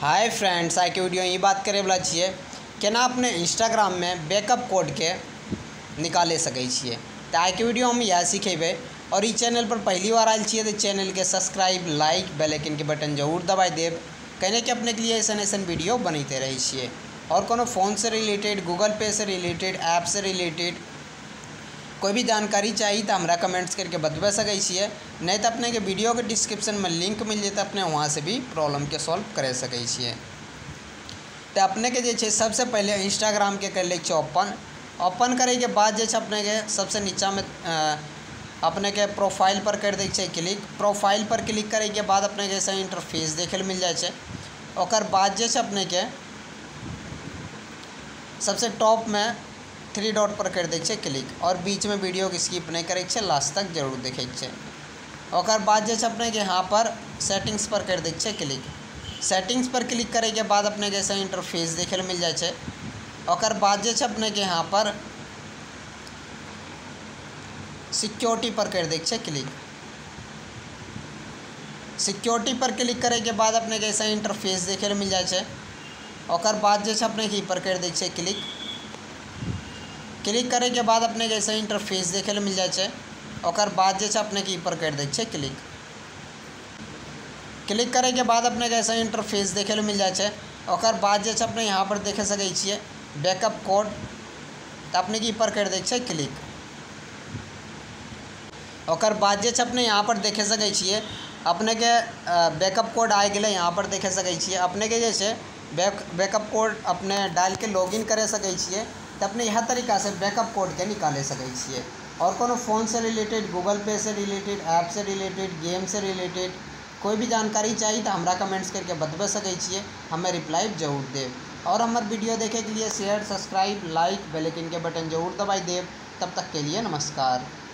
Hi friends, आज के video में ये बात करे वाला छे केना अपने इंस्टाग्राम में बैकअप कोड के निकाले सकै छे। तो आज के वीडियो हम यह सीखेबे। और इस चैनल पर पहली बार आयल छे तो चैनल के सब्सक्राइब, लाइक, बेल आइकन के बटन जरूर दबाई देव, कहने के अपने के लिए ऐसा ऐसा वीडियो बनते रहे छे। और कोनो फ़ोन से रिलेटेड, गूगल पे से रिलेटेड, ऐप से रिलेटेड कोई भी जानकारी चाहिए तो हमरा कमेंट्स करके बतवा सकै छिए, नहीं तो अपने के वीडियो के डिस्क्रिप्शन में लिंक मिल जाता, अपने वहाँ से भी प्रॉब्लम के सॉल्व कर सकै छिए। तो अपने के जे सबसे पहले इंस्टाग्राम के कर ले ओपन। ओपन करे के बाद जे अपने के सबसे नीचा में अपने के प्रोफाइल पर कर दै क्लिक। प्रोफाइल पर क्लिक करे के बाद अपने के ऐसे इंटरफेस देखे मिल जाए। और बाद जे अपने के सबसे टॉप में 3 डॉट पर कर दै क्लिक। और बीच में वीडियो के स्किप नहीं करे, लास्ट तक जरूर देखे। और बाद जे अपने के यहाँ पर सेटिंग्स पर कर दै क्लिक। सेटिंग्स पर क्लिक करे के बाद अपने के ऐसा इंटरफेस देखे ले मिल जाए। और बाद जे अपने के यहाँ पर सिक्योरिटी पर कर दै क्लिक। सिक्योरिटी पर क्लिक करे के बाद अपने के ऐसा इंटरफेस देखे ले मिल जाए। और बाद जे अपने के पर कर दै क्लिक। क्लिक करे के बाद अपने जैसे इंटरफेस देखे ले मिल जाए। और बाद जे अपने के ऊपर कर दै क्लिक। क्लिक करे के बाद अपने जैसे इंटरफेस देखे ले मिल जाए। और बाद जे अपने यहाँ पर देखे सकै छिए बैकअप कोड, तो अपने के ऊपर कर दै क्लिक। और बाद जे अपने यहाँ पर देखे सकै छिए अपने के बैकअप कोड आ गए। यहाँ पर देखे सकै छिए अपने के जैसे बैकअप कोड अपने डाल के लॉगिन करे सकै छिए। तो अपने यह तरीका से बैकअप कोड के निकाले सकै छिए। और कोनो फ़ोन से रिलेटेड, गूगल पे से रिलेटेड, ऐप से रिलेटेड, गेम से रिलेटेड कोई भी जानकारी चाहिए तो हमरा कमेंट्स करके बतवा सकै छिए, हमें रिप्लाई जरूर देव। और हमारे वीडियो देखे के लिए share, subscribe, like, bell icon के बटन जरूर दबाई देव। तब तक के लिए नमस्कार।